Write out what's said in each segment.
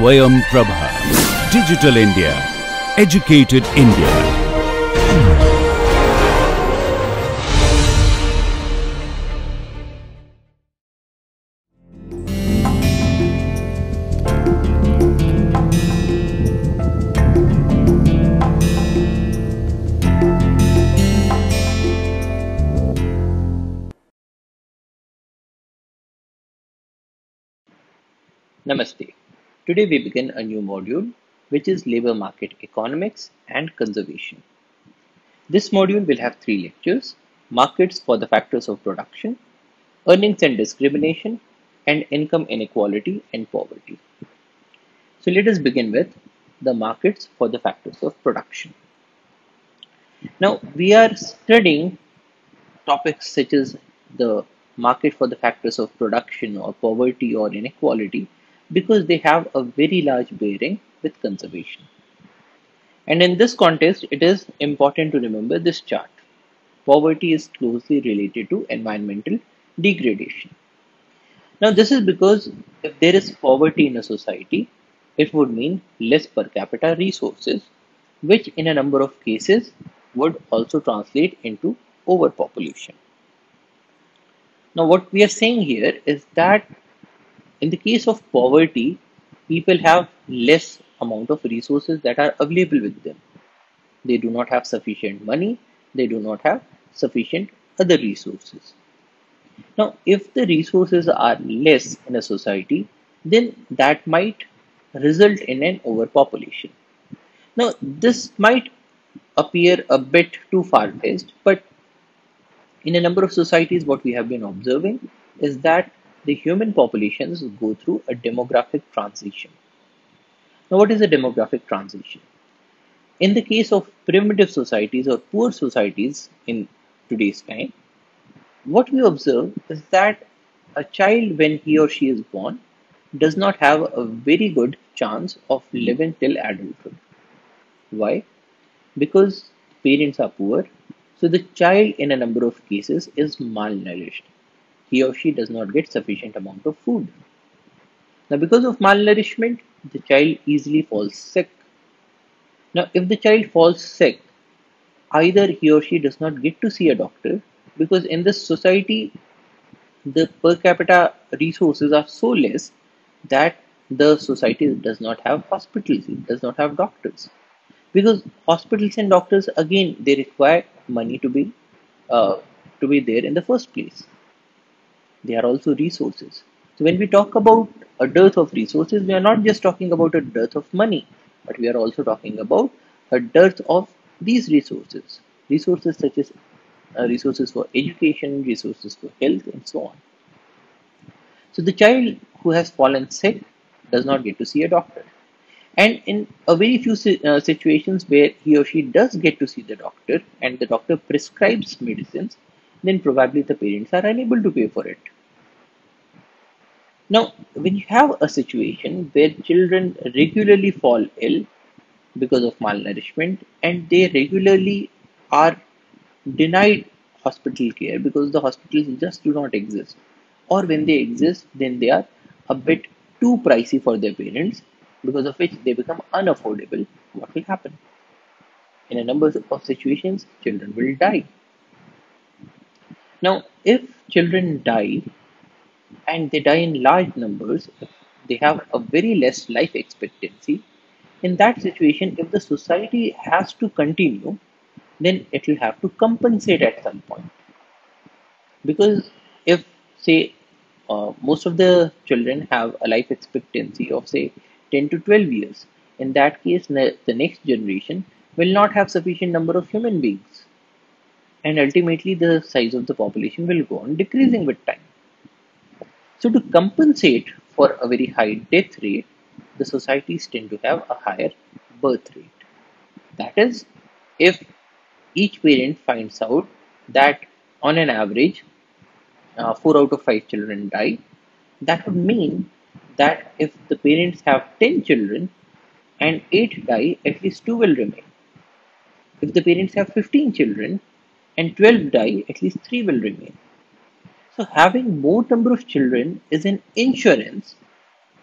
Swayam Prabha. Digital India. Educated India. Namaste. Today we begin a new module, which is Labour Market Economics and Conservation. This module will have three lectures: Markets for the Factors of Production, Earnings and Discrimination, and Income Inequality and Poverty. So let us begin with the markets for the factors of production. Now we are studying topics such as the market for the factors of production or poverty or inequality, because they have a very large bearing with conservation. And in this context, it is important to remember this chart. Poverty is closely related to environmental degradation. Now, this is because if there is poverty in a society, it would mean less per capita resources, which in a number of cases would also translate into overpopulation. Now, what we are saying here is that in the case of poverty, people have less amount of resources that are available with them. They do not have sufficient money. They do not have sufficient other resources. Now, if the resources are less in a society, then that might result in an overpopulation. Now, this might appear a bit too far-fetched, but in a number of societies, what we have been observing is that the human populations go through a demographic transition. Now, what is a demographic transition? In the case of primitive societies or poor societies in today's time, what we observe is that a child, when he or she is born, does not have a very good chance of living till adulthood. Why? Because parents are poor, so the child in a number of cases is malnourished. He or she does not get sufficient amount of food. Now, because of malnourishment, the child easily falls sick. Now, if the child falls sick, either he or she does not get to see a doctor, because in this society, the per capita resources are so less that the society does not have hospitals, it does not have doctors. Because hospitals and doctors, again, they require money to be there in the first place. They are also resources. So when we talk about a dearth of resources, we are not just talking about a dearth of money, but we are also talking about a dearth of these resources. Resources such as resources for education, resources for health, and so on. So the child who has fallen sick does not get to see a doctor. And in a very few situations where he or she does get to see the doctor and the doctor prescribes medicines, then probably the parents are unable to pay for it. Now, when you have a situation where children regularly fall ill because of malnourishment and they regularly are denied hospital care because the hospitals just do not exist, or when they exist, then they are a bit too pricey for their parents, because of which they become unaffordable, what will happen? In a number of situations, children will die. Now, if children die, and they die in large numbers, they have a very less life expectancy. In that situation, if the society has to continue, then it will have to compensate at some point. Because if, say, most of the children have a life expectancy of, say, 10 to 12 years, in that case, the next generation will not have sufficient number of human beings. And ultimately, the size of the population will go on decreasing with time. So to compensate for a very high death rate, the societies tend to have a higher birth rate. That is, if each parent finds out that on an average, 4 out of 5 children die, that would mean that if the parents have 10 children and 8 die, at least 2 will remain. If the parents have 15 children, and 12 die, at least 3 will remain. So having more number of children is an insurance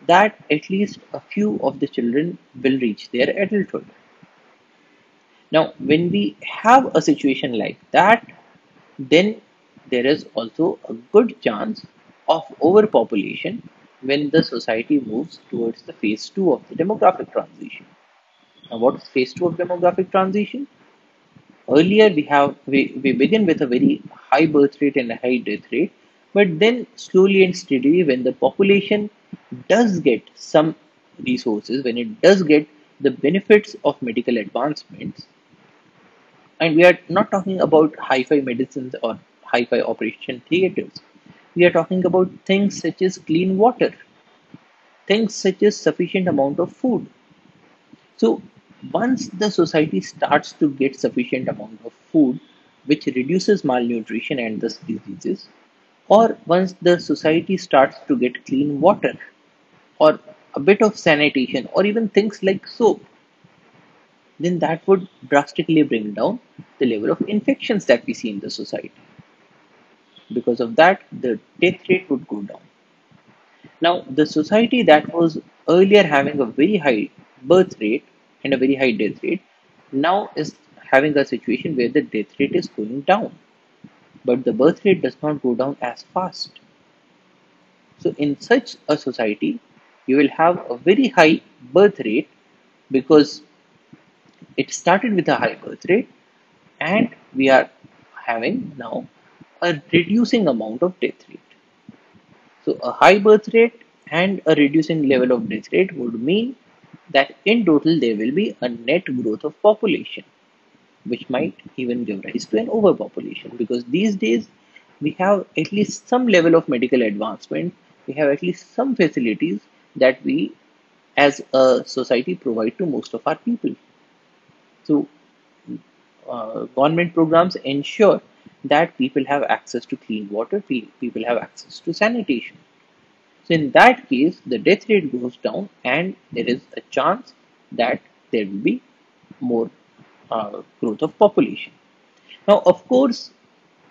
that at least a few of the children will reach their adulthood. Now, when we have a situation like that, then there is also a good chance of overpopulation when the society moves towards the phase 2 of the demographic transition. Now, what is phase 2 of demographic transition? Earlier we begin with a very high birth rate and a high death rate, but then slowly and steadily, when the population does get some resources, when it does get the benefits of medical advancements, and we are not talking about hi-fi medicines or hi-fi operation theaters, we are talking about things such as clean water, things such as sufficient amount of food. So once the society starts to get sufficient amount of food, which reduces malnutrition and thus diseases, or once the society starts to get clean water or a bit of sanitation or even things like soap, then that would drastically bring down the level of infections that we see in the society. Because of that, the death rate would go down. Now, the society that was earlier having a very high birth rate and a very high death rate now is having a situation where the death rate is going down, but the birth rate does not go down as fast. So in such a society, you will have a very high birth rate because it started with a high birth rate, and we are having now a reducing amount of death rate. So a high birth rate and a reducing level of death rate would mean that in total there will be a net growth of population, which might even give rise to an overpopulation, because these days we have at least some level of medical advancement, we have at least some facilities that we as a society provide to most of our people. So government programs ensure that people have access to clean water, people have access to sanitation. So in that case, the death rate goes down and there is a chance that there will be more growth of population. Now, of course,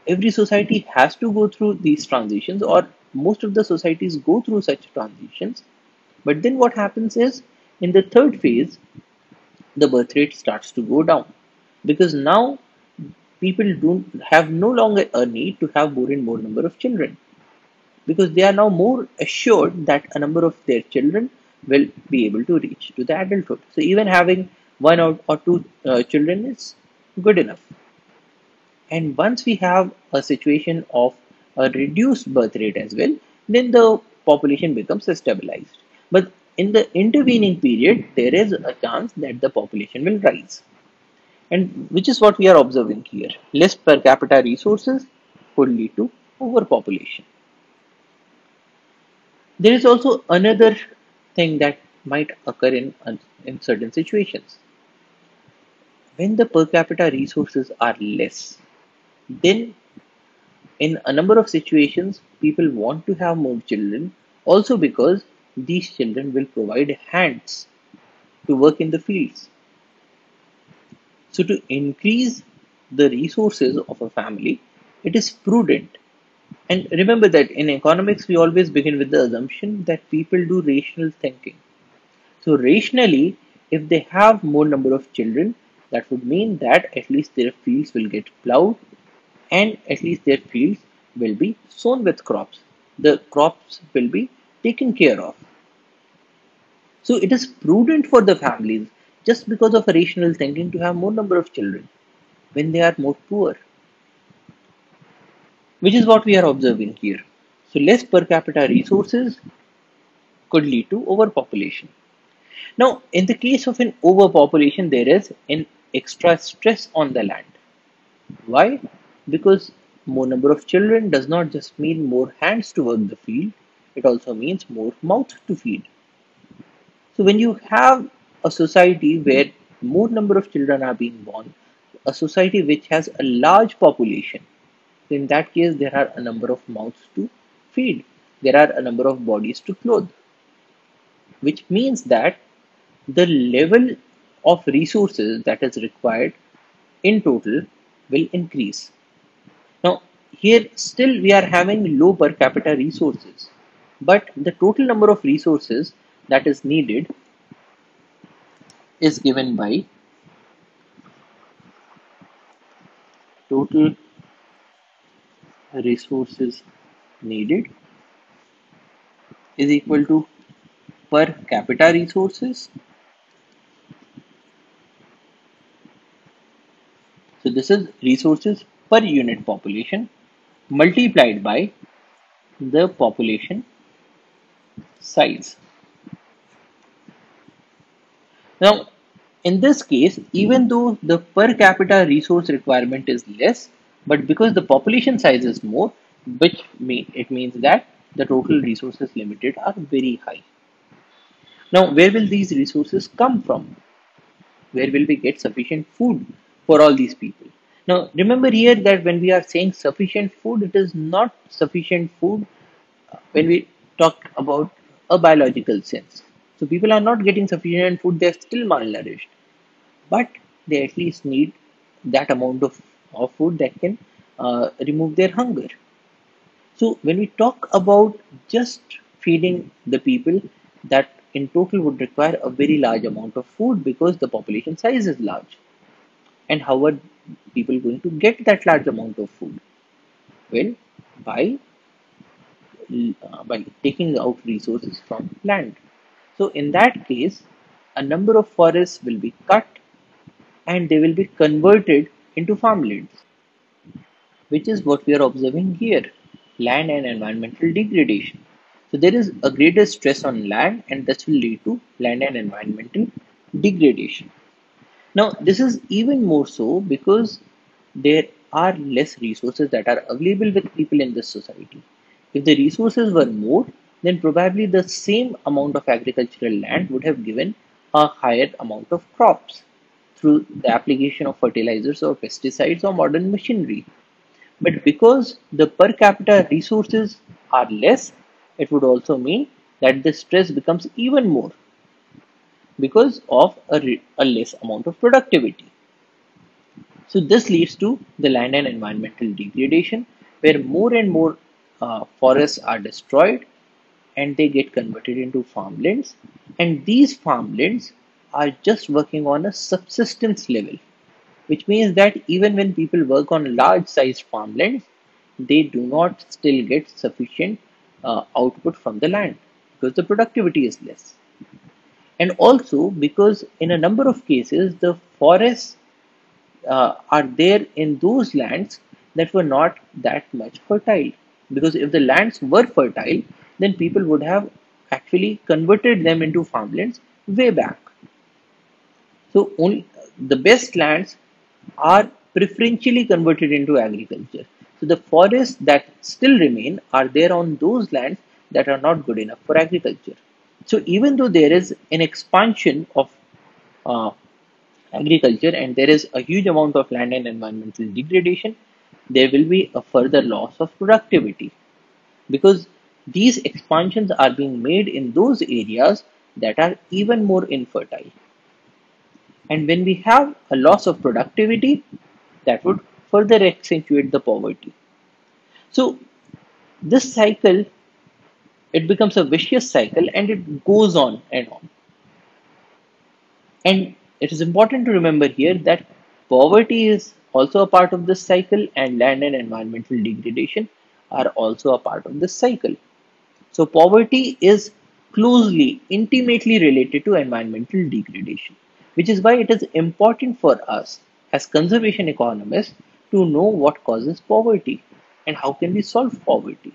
every society has to go through these transitions, or most of the societies go through such transitions. But then what happens is, in the third phase, the birth rate starts to go down, because now people no longer have a need to have more and more number of children, because they are now more assured that a number of their children will be able to reach to the adulthood. So even having one or two children is good enough. And once we have a situation of a reduced birth rate as well, then the population becomes stabilized. But in the intervening period, there is a chance that the population will rise, and which is what we are observing here. Less per capita resources could lead to overpopulation. There is also another thing that might occur in certain situations. When the per capita resources are less, then in a number of situations, people want to have more children, also because these children will provide hands to work in the fields. So to increase the resources of a family, it is prudent. And remember that in economics, we always begin with the assumption that people do rational thinking. So rationally, if they have more number of children, that would mean that at least their fields will get plowed, and at least their fields will be sown with crops. The crops will be taken care of. So it is prudent for the families, just because of rational thinking, to have more number of children when they are more poor, which is what we are observing here. So less per capita resources could lead to overpopulation. Now, in the case of an overpopulation, there is an extra stress on the land. Why? Because more number of children does not just mean more hands to work the field, it also means more mouth to feed. So when you have a society where more number of children are being born, a society which has a large population, in that case there are a number of mouths to feed, there are a number of bodies to clothe, which means that the level of resources that is required in total will increase. Now, here still we are having low per capita resources, but the total number of resources that is needed is given by total resources needed is equal to per capita resources. So this is resources per unit population multiplied by the population size. Now, in this case, even though the per capita resource requirement is less, but because the population size is more, which means that the total resources limited are very high. Now, where will these resources come from? Where will we get sufficient food for all these people? Now, remember here that when we are saying sufficient food, it is not sufficient food when we talk about a biological sense. So people are not getting sufficient food, they are still malnourished, but they at least need that amount of food that can remove their hunger. So when we talk about just feeding the people, that in total would require a very large amount of food because the population size is large. And how are people going to get that large amount of food? Well, by taking out resources from land. So in that case, a number of forests will be cut and they will be converted into farmlands, which is what we are observing here, land and environmental degradation. So there is a greater stress on land, and this will lead to land and environmental degradation. Now, this is even more so because there are less resources that are available with people in this society. If the resources were more, then probably the same amount of agricultural land would have given a higher amount of crops through the application of fertilizers or pesticides or modern machinery. But because the per capita resources are less, it would also mean that the stress becomes even more because of a less amount of productivity. So this leads to the land and environmental degradation, where more and more forests are destroyed and they get converted into farmlands, and these farmlands are just working on a subsistence level, which means that even when people work on large sized farmlands, they do not still get sufficient output from the land because the productivity is less. And also because in a number of cases the forests are there in those lands that were not that much fertile, because if the lands were fertile, then people would have actually converted them into farmlands way back. So only the best lands are preferentially converted into agriculture. So the forests that still remain are there on those lands that are not good enough for agriculture. So even though there is an expansion of agriculture and there is a huge amount of land and environmental degradation, there will be a further loss of productivity because these expansions are being made in those areas that are even more infertile. And when we have a loss of productivity, that would further accentuate the poverty. So this cycle, it becomes a vicious cycle and it goes on and on. And it is important to remember here that poverty is also a part of this cycle, and land and environmental degradation are also a part of this cycle. So poverty is closely, intimately related to environmental degradation, which is why it is important for us as conservation economists to know what causes poverty and how can we solve poverty.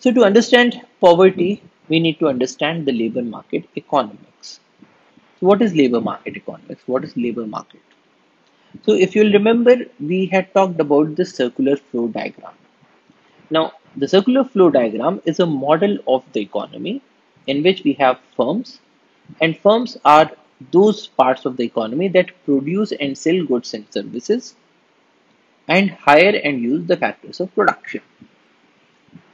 So to understand poverty, we need to understand the labor market economics. So what is labor market economics? What is labor market? So if you'll remember, we had talked about the circular flow diagram. Now, the circular flow diagram is a model of the economy in which we have firms, and firms are those parts of the economy that produce and sell goods and services and hire and use the factors of production.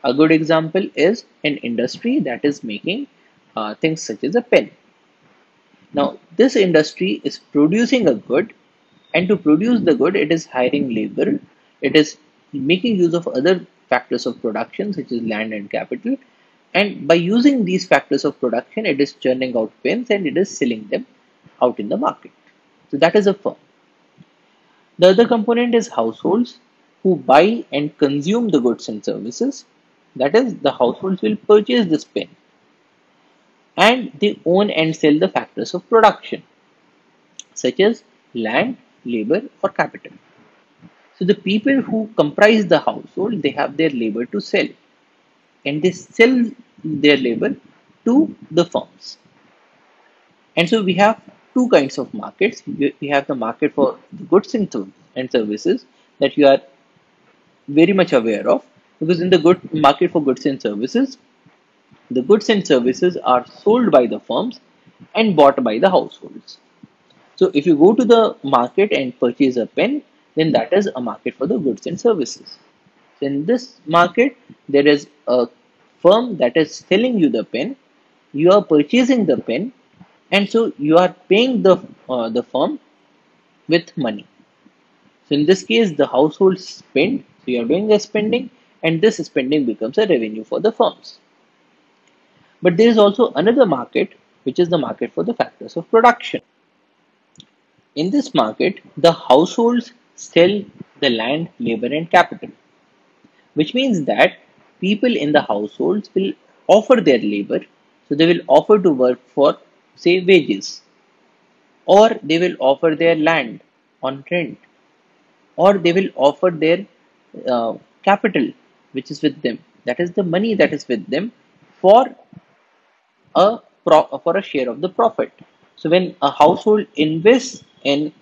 A good example is an industry that is making things such as a pen. Now, this industry is producing a good, and to produce the good, it is hiring labor, it is making use of other factors of production such as land and capital, And by using these factors of production, it is churning out films and it is selling them out in the market. So that is a firm. The other component is households who buy and consume the goods and services. That is, the households will purchase this pen and they own and sell the factors of production, such as land, labor or capital. So the people who comprise the household, they have their labor to sell and they sell their labor to the firms. And so we have two kinds of markets. We have the market for the goods and services that you are very much aware of, because in the good market for goods and services, the goods and services are sold by the firms and bought by the households. So if you go to the market and purchase a pen, then that is a market for the goods and services. So in this market, there is a firm that is selling you the pen, you are purchasing the pen, and so you are paying the firm with money. So in this case, the households spend, so you are doing a spending, and this spending becomes a revenue for the firms. But there is also another market, which is the market for the factors of production. In this market, the households sell the land, labor and capital, which means that people in the households will offer their labor. So they will offer to work for, say, wages, or they will offer their land on rent, or they will offer their capital, which is with them, that is the money that is with them, for a share of the profit. So when a household invests in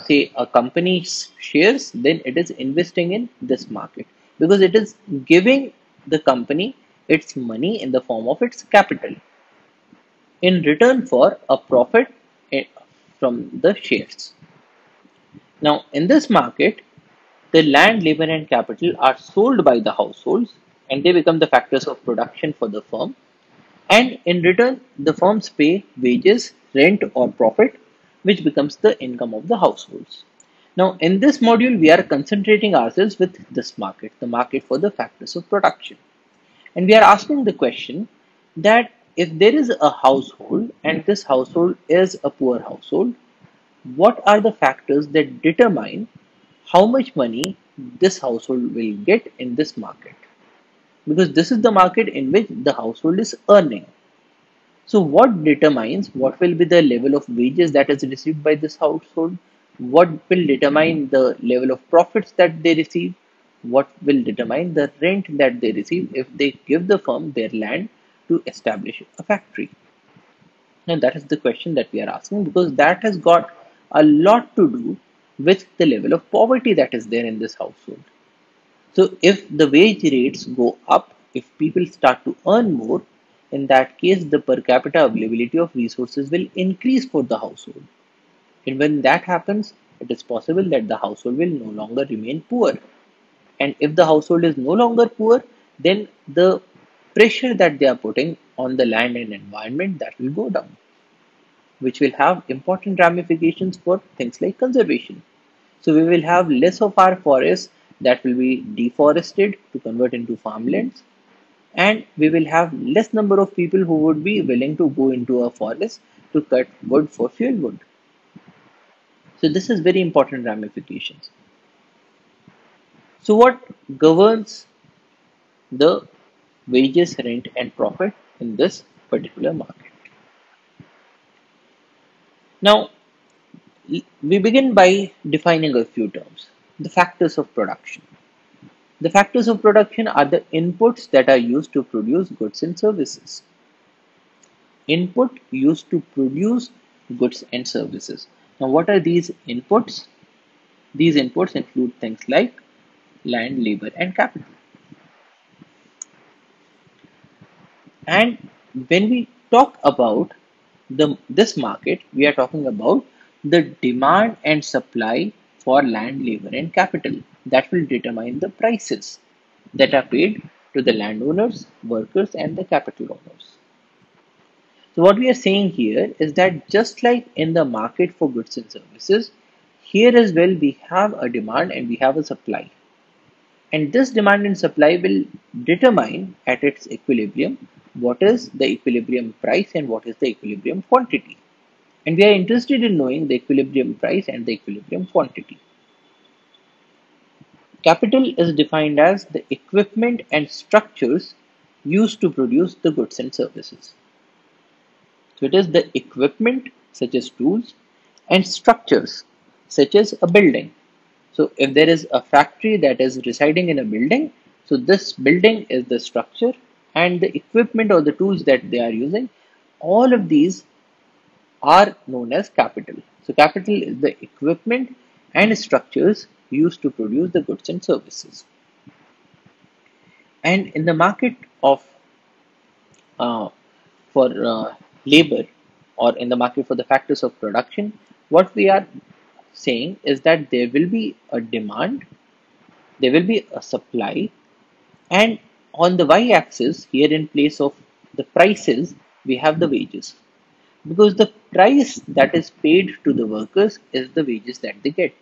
say a company's shares, then it is investing in this market, because it is giving the company its money in the form of its capital in return for a profit from the shares. Now in this market, the land, labor and capital are sold by the households and they become the factors of production for the firm, and in return the firms pay wages, rent or profit, which becomes the income of the households. Now in this module, we are concentrating ourselves with this market, the market for the factors of production. And we are asking the question that if there is a household and this household is a poor household, what are the factors that determine how much money this household will get in this market? Because this is the market in which the household is earning. So what determines what will be the level of wages that is received by this household? What will determine the level of profits that they receive? What will determine the rent that they receive if they give the firm their land to establish a factory? Now that is the question that we are asking, because that has got a lot to do with the level of poverty that is there in this household. So if the wage rates go up, if people start to earn more, in that case, the per capita availability of resources will increase for the household. And when that happens, it is possible that the household will no longer remain poor. And if the household is no longer poor, then the pressure that they are putting on the land and environment, that will go down, which will have important ramifications for things like conservation. So we will have less of our forests that will be deforested to convert into farmlands. And we will have less number of people who would be willing to go into a forest to cut wood for fuel wood. So this is very important ramifications. So what governs the wages, rent and profit in this particular market? Now we begin by defining a few terms. The factors of production. The factors of production are the inputs that are used to produce goods and services. Input used to produce goods and services. Now, what are these inputs? These inputs include things like land, labor, and capital. And when we talk about this market, we are talking about the demand and supply for land, labor, and capital. That will determine the prices that are paid to the landowners, workers and the capital owners. So what we are saying here is that just like in the market for goods and services, here as well we have a demand and we have a supply. And this demand and supply will determine at its equilibrium what is the equilibrium price and what is the equilibrium quantity. And we are interested in knowing the equilibrium price and the equilibrium quantity. Capital is defined as the equipment and structures used to produce the goods and services. So it is the equipment such as tools and structures such as a building. So if there is a factory that is residing in a building, so this building is the structure, and the equipment or the tools that they are using, all of these are known as capital. So capital is the equipment and structures used to produce the goods and services. And in the market of for labor, or in the market for the factors of production, what we are saying is that there will be a demand, there will be a supply, and on the y-axis here, in place of the prices, we have the wages, because the price that is paid to the workers is the wages that they get.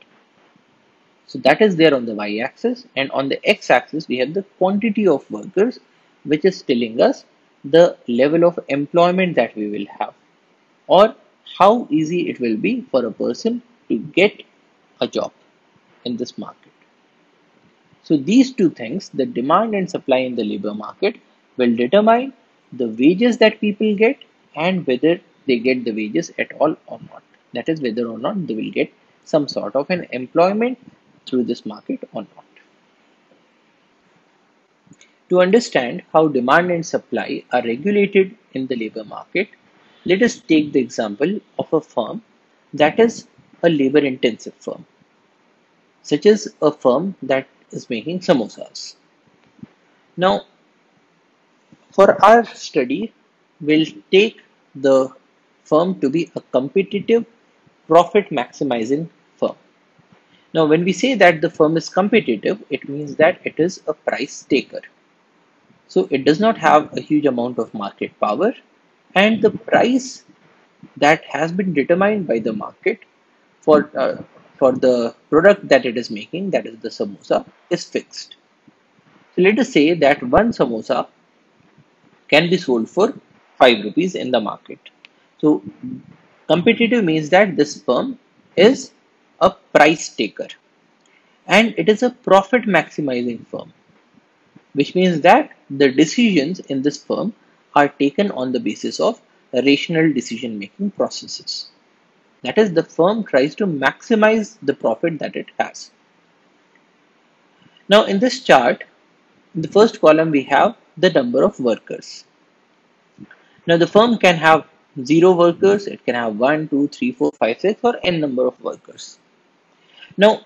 So that is there on the y-axis, and on the x-axis we have the quantity of workers, which is telling us the level of employment that we will have, or how easy it will be for a person to get a job in this market. So these two things, the demand and supply in the labor market, will determine the wages that people get and whether they get the wages at all or not. That is, whether or not they will get some sort of an employment through this market or not. To understand how demand and supply are regulated in the labor market, let us take the example of a firm that is a labor intensive firm, such as a firm that is making samosas. Now, for our study, we'll take the firm to be a competitive, profit maximizing firm. Now, when we say that the firm is competitive, it means that it is a price taker. So it does not have a huge amount of market power, and the price that has been determined by the market for the product that it is making, that is the samosa, is fixed. So let us say that one samosa can be sold for 5 rupees in the market. So competitive means that this firm is a price taker, and it is a profit maximizing firm, which means that the decisions in this firm are taken on the basis of rational decision making processes. That is, the firm tries to maximize the profit that it has. Now in this chart, in the first column we have the number of workers. Now the firm can have 0 workers, it can have 1, 2, 3, 4, 5, 6 or n number of workers. Now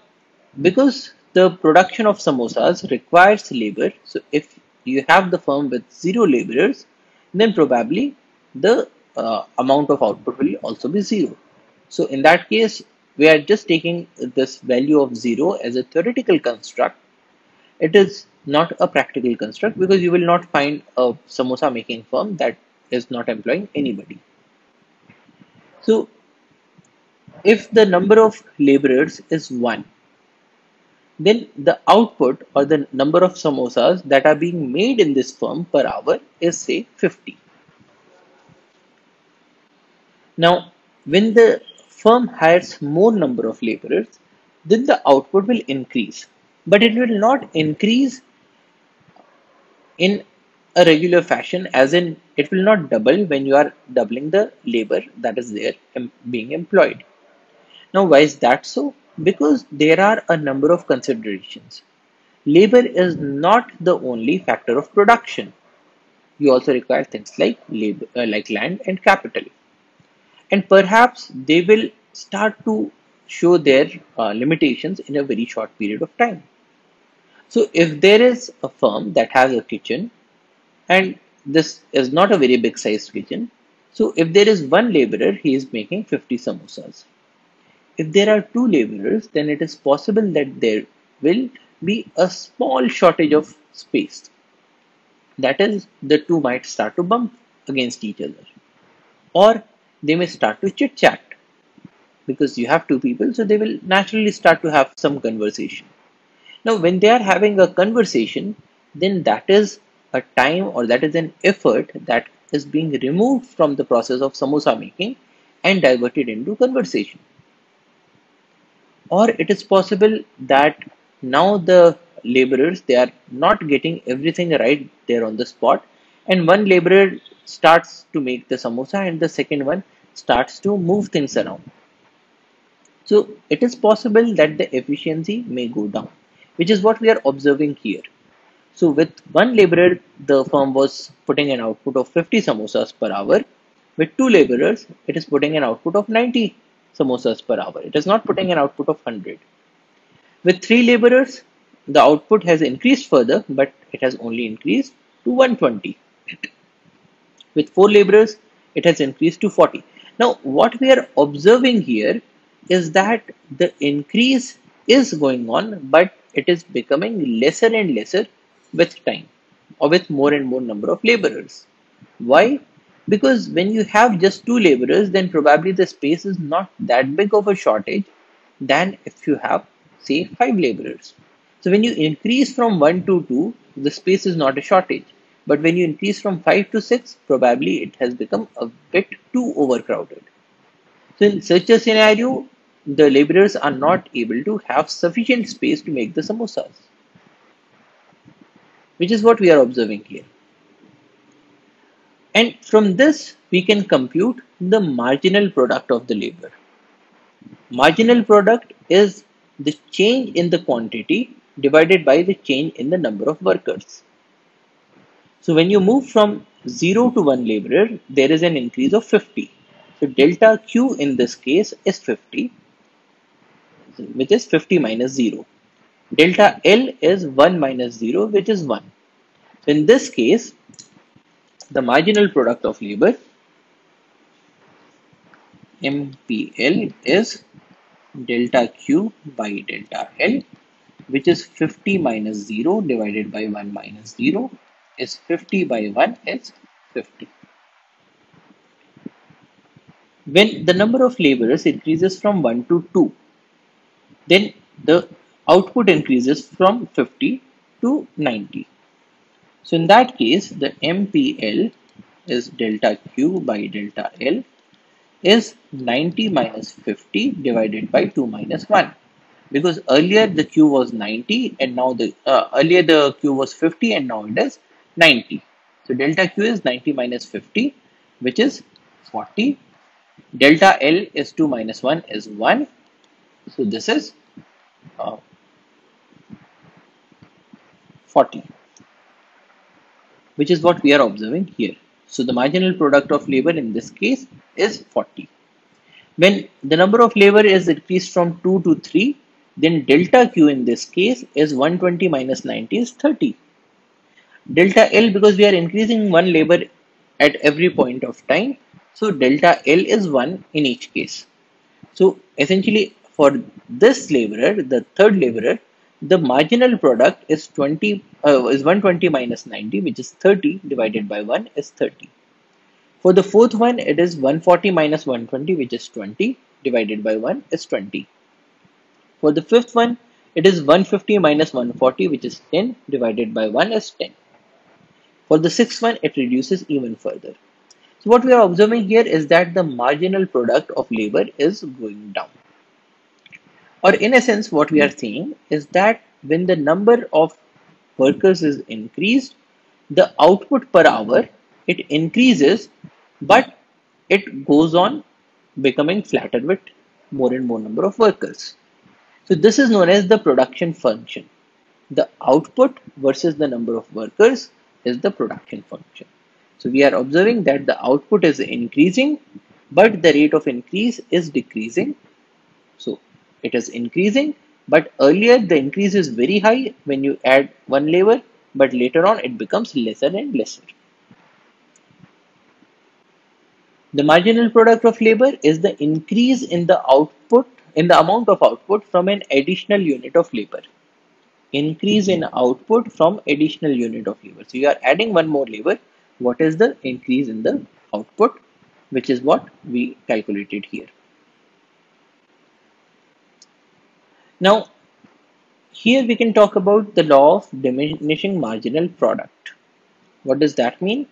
because the production of samosas requires labor, so if you have the firm with 0 laborers, then probably the amount of output will also be 0. So in that case, we are just taking this value of 0 as a theoretical construct. It is not a practical construct, because you will not find a samosa making firm that is not employing anybody. So if the number of laborers is 1, then the output or the number of samosas that are being made in this firm per hour is, say, 50. Now when the firm hires more number of laborers, then the output will increase, but it will not increase in a regular fashion, as in it will not double when you are doubling the labor that is there being employed. Now why is that so? Because there are a number of considerations. Labor is not the only factor of production. You also require things like labor, like land and capital. And perhaps they will start to show their limitations in a very short period of time. So if there is a firm that has a kitchen, and this is not a very big sized kitchen, so if there is 1 laborer, he is making 50 samosas. If there are 2 laborers, then it is possible that there will be a small shortage of space. That is, the 2 might start to bump against each other, or they may start to chit chat, because you have 2 people, so they will naturally start to have some conversation. Now, when they are having a conversation, then that is a time or that is an effort that is being removed from the process of samosa making and diverted into conversation. Or it is possible that now the laborers, they are not getting everything right there on the spot, and one laborer starts to make the samosa and the second one starts to move things around. So it is possible that the efficiency may go down, which is what we are observing here. So with one laborer, the firm was putting an output of 50 samosas per hour. With two laborers, it is putting an output of 90 samosas per hour. It is not putting an output of 100. With three laborers, the output has increased further, but it has only increased to 120. With four laborers, it has increased to 40. Now, what we are observing here is that the increase is going on, but it is becoming lesser and lesser with time or with more and more number of laborers. Why? Because when you have just two laborers, then probably the space is not that big of a shortage than if you have, say, five laborers. So when you increase from 1 to 2, the space is not a shortage. But when you increase from 5 to 6, probably it has become a bit too overcrowded. So in such a scenario, the laborers are not able to have sufficient space to make the samosas, which is what we are observing here. And from this, we can compute the marginal product of the labor. Marginal product is the change in the quantity divided by the change in the number of workers. So when you move from 0 to 1 laborer, there is an increase of 50. So delta Q in this case is 50, which is 50 minus 0. Delta L is 1 minus 0, which is 1. So in this case, the marginal product of labor, MPL, is delta Q by delta L, which is 50 minus 0 divided by 1 minus 0 is 50 by 1 is 50. When the number of laborers increases from 1 to 2, then the output increases from 50 to 90. So in that case, the MPL is delta Q by delta L is 90 minus 50 divided by 2 minus 1. Because earlier the Q was 90 and now the earlier the Q was 50 and now it is 90. So delta Q is 90 minus 50, which is 40. Delta L is 2 minus 1 is 1. So this is 40. Which is what we are observing here. So the marginal product of labor in this case is 40. When the number of labor is increased from 2 to 3, then delta Q in this case is 120 minus 90 is 30. Delta L, because we are increasing one labor at every point of time, so delta L is 1 in each case. So essentially for this laborer, the third laborer, the marginal product is 120 minus 90, which is 30 divided by 1 is 30. For the fourth one, it is 140 minus 120, which is 20 divided by 1 is 20. For the fifth one, it is 150 minus 140, which is 10 divided by 1 is 10. For the sixth one, it reduces even further. So what we are observing here is that the marginal product of labor is going down. Or in essence, what we are seeing is that when the number of workers is increased, the output per hour, it increases, but it goes on becoming flatter with more and more number of workers. So this is known as the production function. The output versus the number of workers is the production function. So we are observing that the output is increasing, but the rate of increase is decreasing. So it is increasing, but earlier the increase is very high when you add one labor, but later on it becomes lesser and lesser. The marginal product of labor is the increase in the output, in the amount of output from an additional unit of labor. Increase in output from additional unit of labor. So you are adding one more labor. What is the increase in the output, which is what we calculated here. Now, Here we can talk about the law of diminishing marginal product. What does that mean?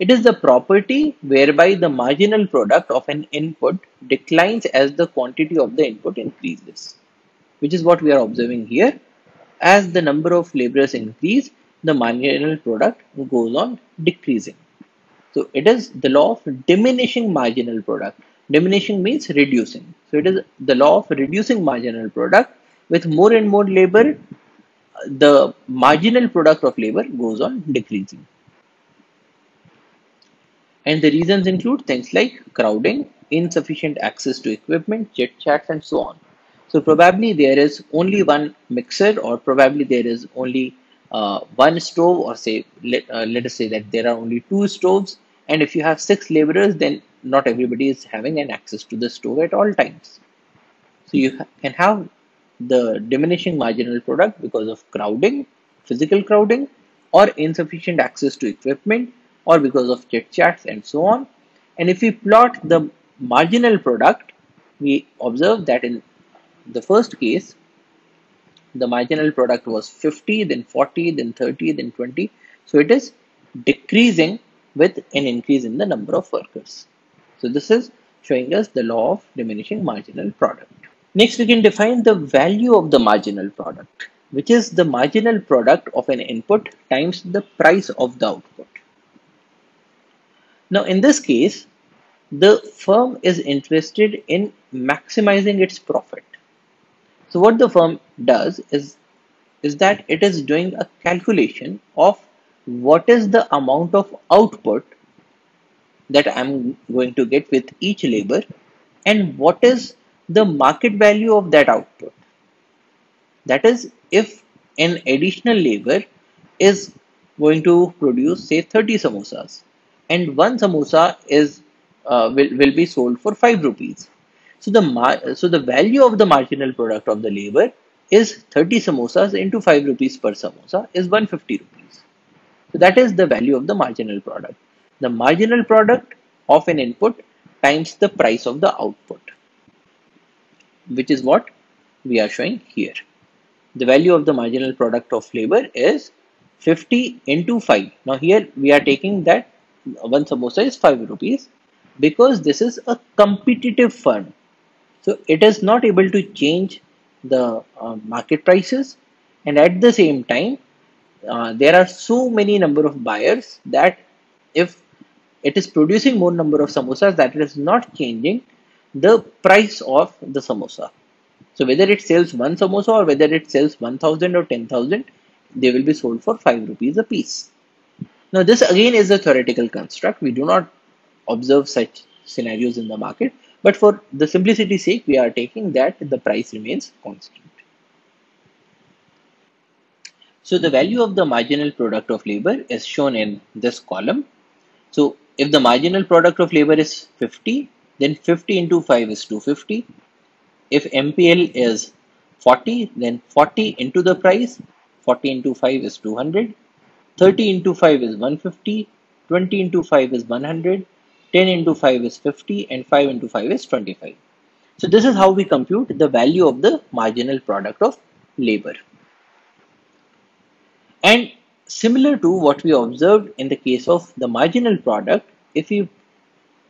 It is the property whereby the marginal product of an input declines as the quantity of the input increases, which is what we are observing here. As the number of laborers increase, the marginal product goes on decreasing. So it is the law of diminishing marginal product. Diminishing means reducing. So it is the law of reducing marginal product. With more and more labor, the marginal product of labor goes on decreasing. And the reasons include things like crowding, insufficient access to equipment, chit-chats and so on. So probably there is only one mixer, or probably there is only one stove, or say let us say that there are only two stoves, and if you have 6 laborers, then not everybody is having an access to the stove at all times. So you can have the diminishing marginal product because of crowding, physical crowding, or insufficient access to equipment, or because of chit chats and so on. And if we plot the marginal product, we observe that in the first case, the marginal product was 50, then 40, then 30, then 20. So it is decreasing with an increase in the number of workers. So this is showing us the law of diminishing marginal product. Next, we can define the value of the marginal product, which is the marginal product of an input times the price of the output. Now, in this case, the firm is interested in maximizing its profit. So what the firm does is that it is doing a calculation of what is the amount of output that I'm going to get with each labor, and what is the market value of that output. That is, if an additional labor is going to produce, say, 30 samosas, and one samosa is will be sold for 5 rupees. So the value of the marginal product of the labor is 30 samosas into 5 rupees per samosa is 150 rupees. So that is the value of the marginal product. The marginal product of an input times the price of the output, which is what we are showing here. The value of the marginal product of labor is 50 into 5. Now here we are taking that one samosa is 5 rupees because this is a competitive firm. So it is not able to change the market prices, and at the same time there are so many number of buyers that if it is producing more number of samosas, that it is not changing the price of the samosa. So whether it sells one samosa or whether it sells 1,000 or 10,000, they will be sold for 5 rupees a piece. Now this again is a theoretical construct. We do not observe such scenarios in the market, but for the simplicity's sake, we are taking that the price remains constant. So the value of the marginal product of labor is shown in this column. So if the marginal product of labor is 50, then 50 into 5 is 250. If MPL is 40, then 40 into the price, 40 into 5 is 200, 30 into 5 is 150, 20 into 5 is 100, 10 into 5 is 50, and 5 into 5 is 25. So this is how we compute the value of the marginal product of labor. And similar to what we observed in the case of the marginal product, if you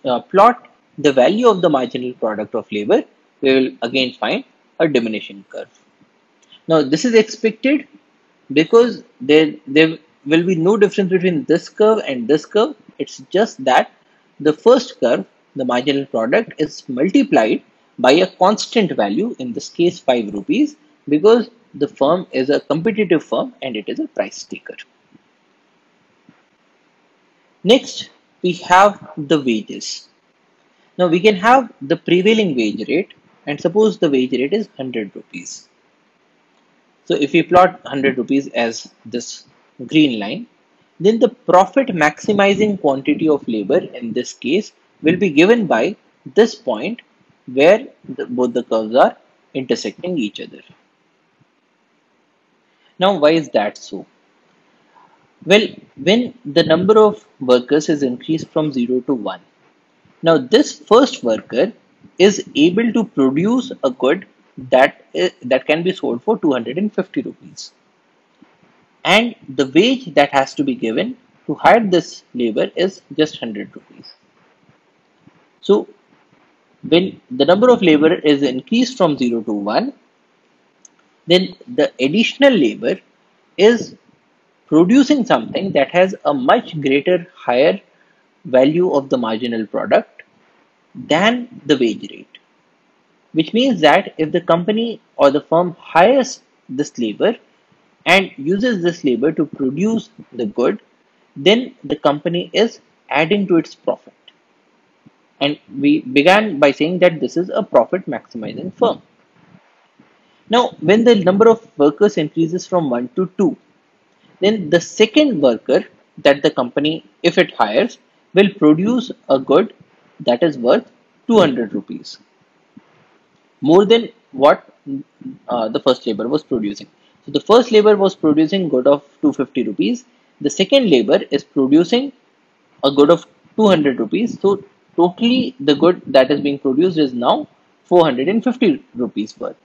plot the value of the marginal product of labor, we will again find a diminishing curve. Now this is expected because there will be no difference between this curve and this curve. It's just that the first curve, the marginal product, is multiplied by a constant value, in this case 5 rupees, because the firm is a competitive firm and it is a price taker. Next, we have the wages. Now we can have the prevailing wage rate, and suppose the wage rate is 100 rupees. So if we plot 100 rupees as this green line, then the profit maximizing quantity of labor in this case will be given by this point where both the curves are intersecting each other. Now why is that so? Well, when the number of workers is increased from 0 to 1, now this first worker is able to produce a good that can be sold for 250 rupees. And the wage that has to be given to hire this labor is just 100 rupees. So when the number of labor is increased from 0 to 1, then the additional labor is producing something that has a much greater higher value of the marginal product than the wage rate, which means that if the company or the firm hires this labor and uses this labor to produce the good, then the company is adding to its profit. And we began by saying that this is a profit maximizing firm. Now, when the number of workers increases from 1 to 2, then the second worker that the company, if it hires, will produce a good that is worth 200 rupees, more than what the first labor was producing. So the first labor was producing good of 250 rupees. The second labor is producing a good of 200 rupees. So totally the good that is being produced is now 450 rupees worth.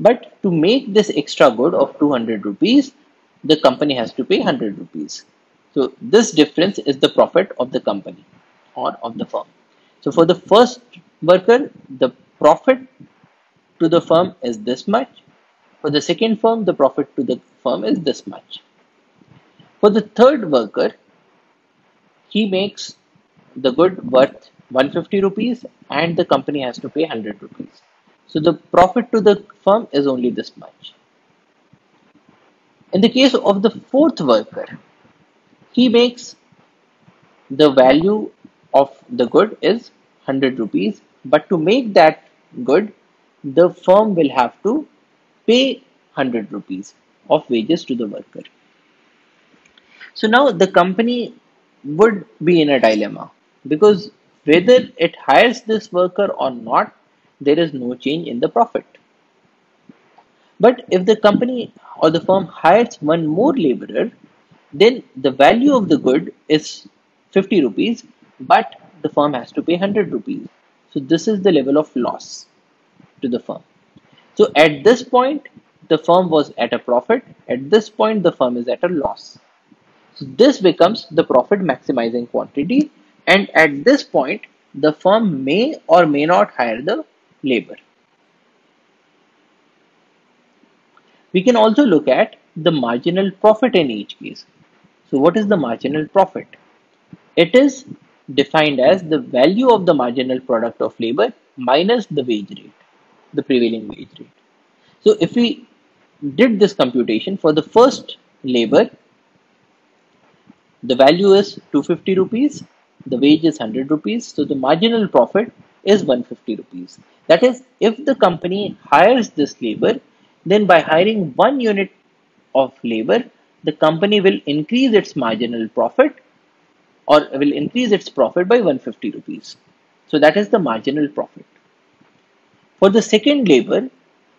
But to make this extra good of 200 rupees, the company has to pay 100 rupees. So this difference is the profit of the company or of the firm. So for the first worker, the profit to the firm is this much. For the second firm, the profit to the firm is this much. For the third worker, he makes the good worth 150 rupees and the company has to pay 100 rupees. So the profit to the firm is only this much. In the case of the fourth worker, he makes the value of the good is 100 rupees. But to make that good, the firm will have to pay 100 rupees of wages to the worker. So now the company would be in a dilemma, because whether it hires this worker or not, there is no change in the profit. But if the company or the firm hires one more laborer, then the value of the good is 50 rupees, but the firm has to pay 100 rupees. So this is the level of loss to the firm. So at this point, the firm was at a profit. At this point, the firm is at a loss. So this becomes the profit maximizing quantity. And at this point, the firm may or may not hire the labor. We can also look at the marginal profit in each case. So what is the marginal profit? It is defined as the value of the marginal product of labor minus the wage rate, the prevailing wage rate. So if we did this computation for the first labor, the value is 250 rupees, the wage is 100 rupees, so the marginal profit is 150 rupees. That is, if the company hires this labor, then by hiring 1 unit of labor, the company will increase its marginal profit, or will increase its profit by 150 rupees. So that is the marginal profit. For the second labor,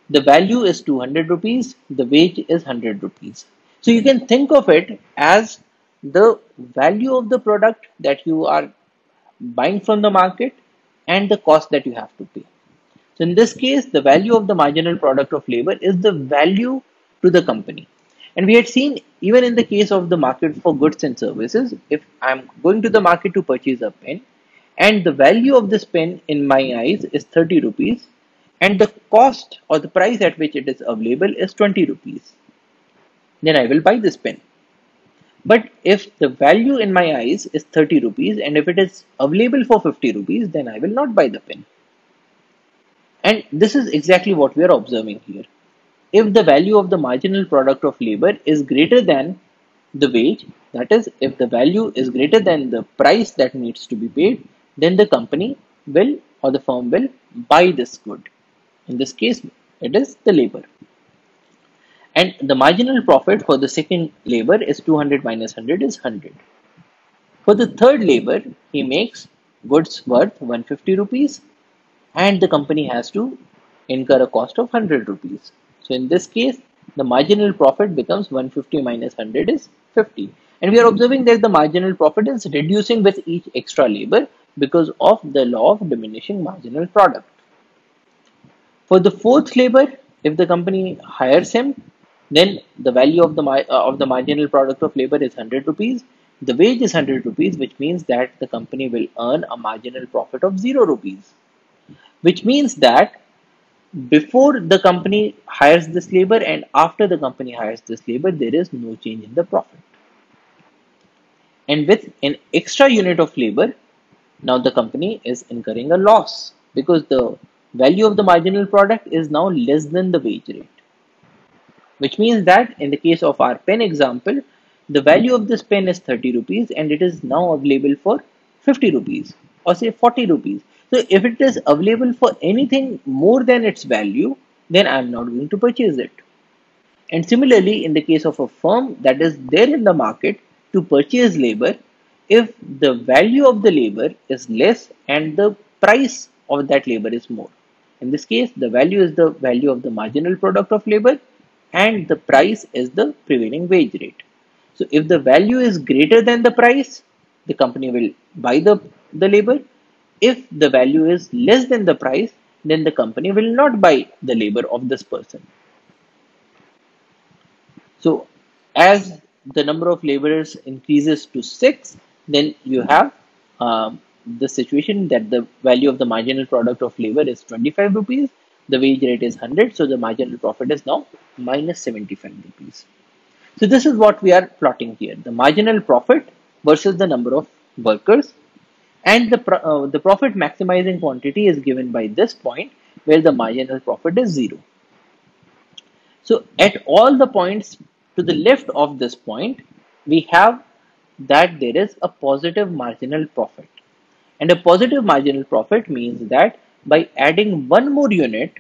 the value is 200 rupees, the wage is 100 rupees. So you can think of it as the value of the product that you are buying from the market and the cost that you have to pay. So in this case, the value of the marginal product of labor is the value to the company. And we had seen, even in the case of the market for goods and services, if I'm going to the market to purchase a pen and the value of this pen in my eyes is 30 rupees and the cost or the price at which it is available is 20 rupees, then I will buy this pen. But if the value in my eyes is 30 rupees and if it is available for 50 rupees, then I will not buy the pen. And this is exactly what we are observing here. If the value of the marginal product of labor is greater than the wage, that is, if the value is greater than the price that needs to be paid, then the company will, or the firm will, buy this good. In this case, it is the labor. And the marginal profit for the second labor is 200 minus 100 is 100. For the third labor, he makes goods worth 150 rupees and the company has to incur a cost of 100 rupees. So in this case, the marginal profit becomes 150 minus 100 is 50. And we are observing that the marginal profit is reducing with each extra labor because of the law of diminishing marginal product. For the fourth labor, if the company hires him, then the value of the marginal product of labor is 100 rupees. The wage is 100 rupees, which means that the company will earn a marginal profit of 0 rupees. Which means that before the company hires this labor and after the company hires this labor, there is no change in the profit. And with an extra unit of labor, now the company is incurring a loss because the value of the marginal product is now less than the wage rate. Which means that in the case of our pen example, the value of this pen is 30 rupees and it is now available for 50 rupees or say 40 rupees. So if it is available for anything more than its value, then I'm not going to purchase it. And similarly, in the case of a firm that is there in the market to purchase labor, if the value of the labor is less and the price of that labor is more. In this case, the value is the value of the marginal product of labor and the price is the prevailing wage rate. So if the value is greater than the price, the company will buy the labor. If the value is less than the price, then the company will not buy the labor of this person. So as the number of laborers increases to 6, then you have the situation that the value of the marginal product of labor is 25 rupees, the wage rate is 100, so the marginal profit is now minus 75 rupees. So this is what we are plotting here, the marginal profit versus the number of workers, and the profit maximizing quantity is given by this point where the marginal profit is 0. So at all the points to the left of this point, we have that there is a positive marginal profit. And a positive marginal profit means that by adding one more unit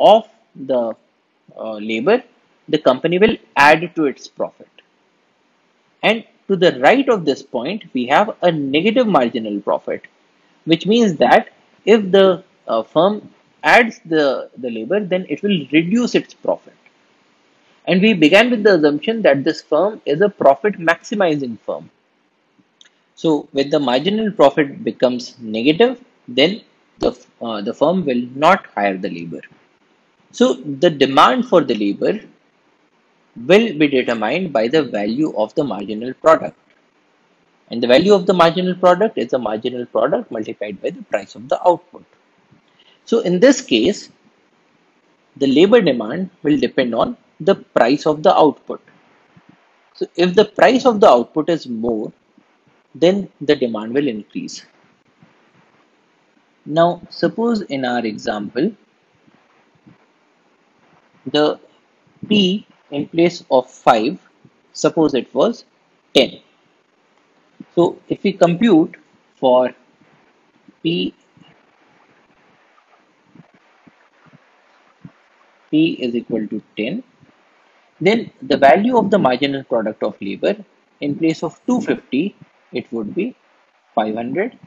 of the labor, the company will add to its profit. And to the right of this point, we have a negative marginal profit, which means that if the firm adds the labor, then it will reduce its profit. And we began with the assumption that this firm is a profit maximizing firm. So when the marginal profit becomes negative, then the firm will not hire the labor. So the demand for the labor will be determined by the value of the marginal product. And the value of the marginal product is the marginal product multiplied by the price of the output. So in this case, the labor demand will depend on the price of the output. So if the price of the output is more, then the demand will increase. Now suppose in our example, the P in place of 5, suppose it was 10. So if we compute for P is equal to 10, then the value of the marginal product of labor in place of 250, it would be 500.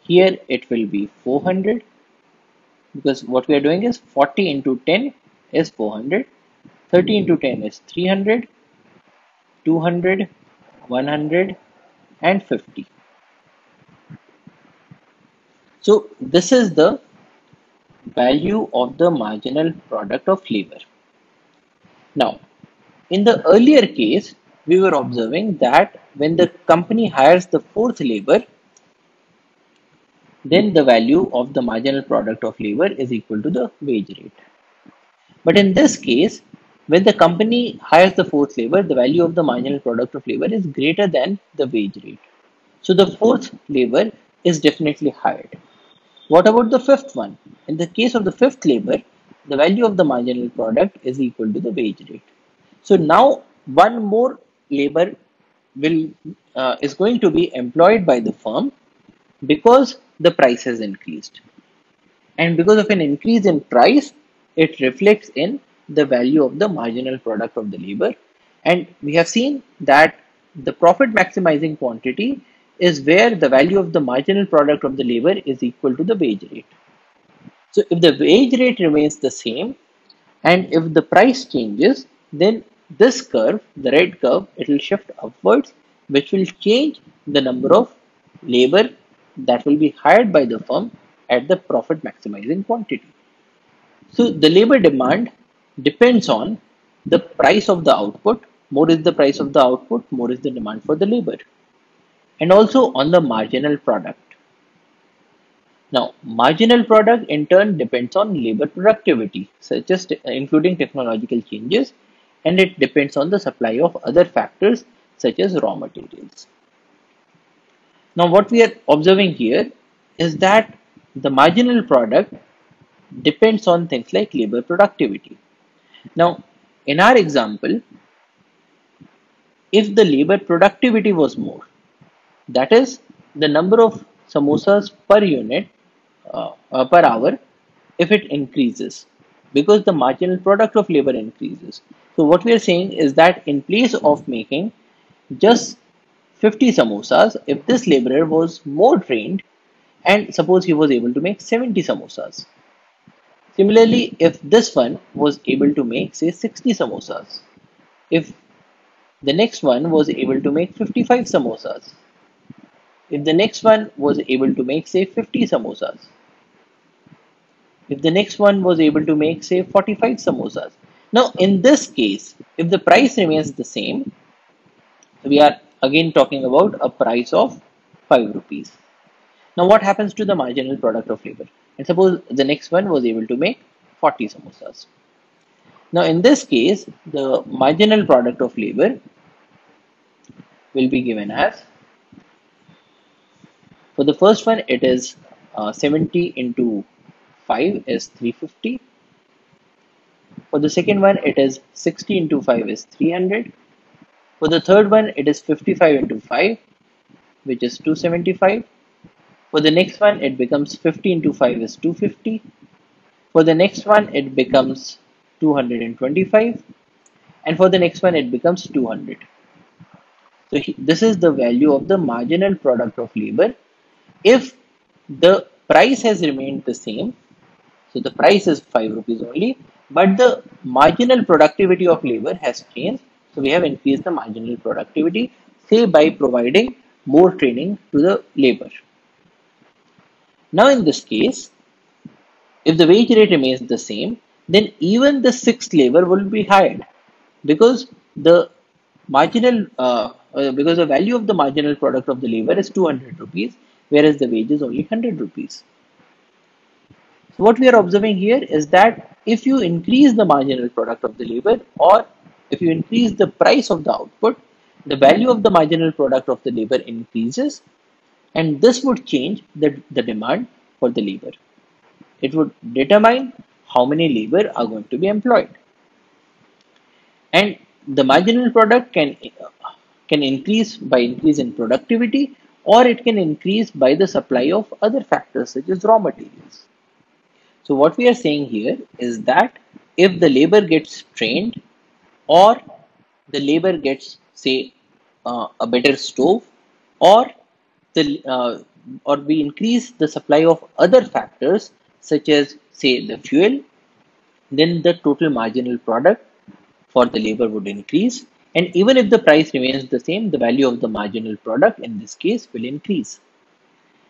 Here it will be 400, because what we are doing is 40 into 10 is 400. 30 into 10 is 300, 200, 100, and 50. So this is the value of the marginal product of labor. Now, in the earlier case, we were observing that when the company hires the fourth labor, then the value of the marginal product of labor is equal to the wage rate. But in this case, when the company hires the fourth labor, the value of the marginal product of labor is greater than the wage rate. So the fourth labor is definitely hired. What about the fifth one? In the case of the fifth labor, the value of the marginal product is equal to the wage rate. So now one more labor is going to be employed by the firm because the price has increased. And because of an increase in price, it reflects in the value of the marginal product of the labor. And we have seen that the profit maximizing quantity is where the value of the marginal product of the labor is equal to the wage rate. So if the wage rate remains the same and if the price changes, then this curve, the red curve, it will shift upwards, which will change the number of labor that will be hired by the firm at the profit maximizing quantity. So the labor demand depends on the price of the output. More is the price of the output, more is the demand for the labor, and also on the marginal product. Now, marginal product in turn depends on labor productivity, such as including technological changes, and it depends on the supply of other factors such as raw materials. Now, what we are observing here is that the marginal product depends on things like labor productivity. Now, in our example, if the labor productivity was more, that is, the number of samosas per unit per hour, if it increases, because the marginal product of labor increases. So what we are saying is that in place of making just 50 samosas, if this laborer was more trained, and suppose he was able to make 70 samosas. Similarly, if this one was able to make, say, 60 samosas, if the next one was able to make 55 samosas, if the next one was able to make, say, 50 samosas, if the next one was able to make, say, 45 samosas. Now, in this case, if the price remains the same, we are again talking about a price of 5 rupees. Now, what happens to the marginal product of labor? And suppose the next one was able to make 40 samosas. Now, in this case, the marginal product of labor will be given as, for the first one, it is 70 into 5 is 350. For the second one, it is 60 into 5 is 300. For the third one, it is 55 into 5, which is 275. For the next one, it becomes 50 into 5 is 250. For the next one, it becomes 225. And for the next one, it becomes 200. So this is the value of the marginal product of labor. If the price has remained the same, so the price is 5 rupees only, but the marginal productivity of labor has changed. So we have increased the marginal productivity, say by providing more training to the labor. Now, in this case, if the wage rate remains the same, then even the sixth labor will be hired, because the marginal, because the value of the marginal product of the labor is 200 rupees, whereas the wage is only 100 rupees. So what we are observing here is that if you increase the marginal product of the labor, or if you increase the price of the output, the value of the marginal product of the labor increases, and this would change the demand for the labor. It would determine how many labor are going to be employed. And the marginal product can increase by increase in productivity, or it can increase by the supply of other factors such as raw materials. So what we are saying here is that if the labor gets trained, or the labor gets, say, a better stove, or we increase the supply of other factors such as, say, the fuel, then the total marginal product for the labor would increase. And even if the price remains the same, the value of the marginal product in this case will increase.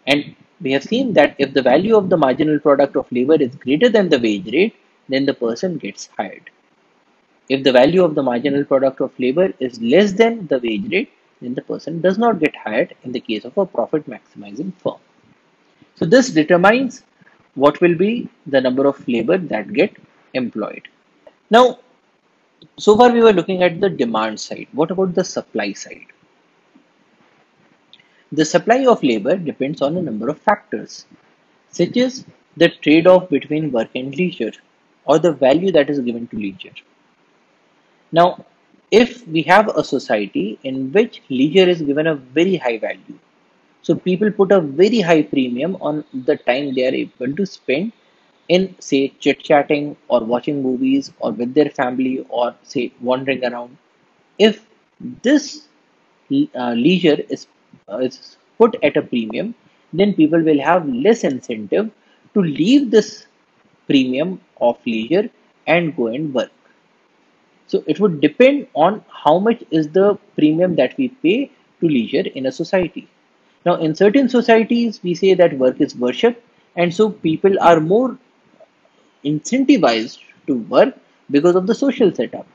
And we have seen that if the value of the marginal product of labor is greater than the wage rate, then the person gets hired. If the value of the marginal product of labor is less than the wage rate, then the person does not get hired in the case of a profit maximizing firm. So this determines what will be the number of labor that get employed. Now, so far we were looking at the demand side. What about the supply side? The supply of labor depends on a number of factors, such as the trade-off between work and leisure, or the value that is given to leisure. Now, if we have a society in which leisure is given a very high value, so people put a very high premium on the time they are able to spend in, say, chit-chatting or watching movies or with their family or, say, wandering around. If this leisure is put at a premium, then people will have less incentive to leave this premium of leisure and go and work. So it would depend on how much is the premium that we pay to leisure in a society. Now, in certain societies, we say that work is worship, and so people are more incentivized to work because of the social setup.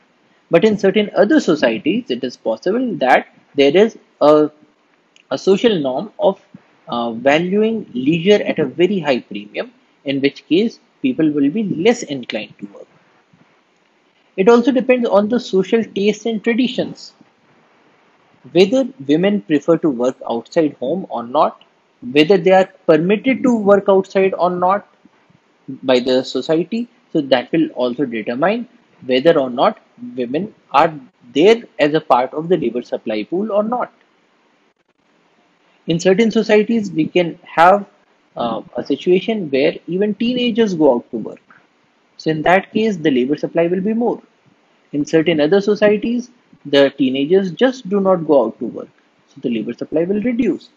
But in certain other societies, it is possible that there is a social norm of valuing leisure at a very high premium, in which case people will be less inclined to work. It also depends on the social tastes and traditions. Whether women prefer to work outside home or not, whether they are permitted to work outside or not by the society, so that will also determine whether or not women are there as a part of the labor supply pool or not. In certain societies, we can have a situation where even teenagers go out to work. So in that case, the labor supply will be more. In certain other societies, the teenagers just do not go out to work, so the labor supply will reduce.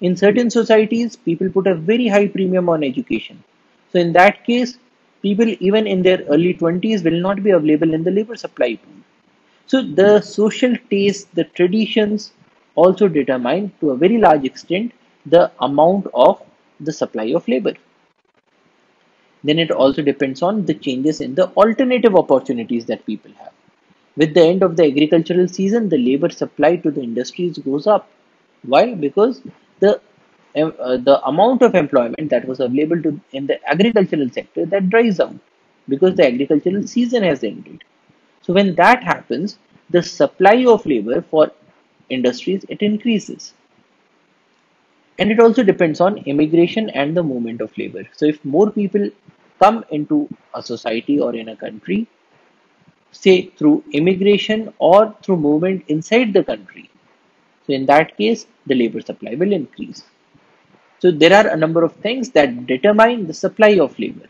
In certain societies, people put a very high premium on education. So in that case, people even in their early 20s will not be available in the labor supply pool. So the social taste, the traditions also determine to a very large extent the amount of the supply of labor. Then it also depends on the changes in the alternative opportunities that people have. With the end of the agricultural season, the labor supply to the industries goes up. Why? Because the amount of employment that was available in the agricultural sector, that dries out because the agricultural season has ended. So when that happens, the supply of labor for industries, it increases. And it also depends on immigration and the movement of labor. So if more people come into a society or in a country, say through immigration or through movement inside the country, so in that case, the labor supply will increase. So there are a number of things that determine the supply of labor.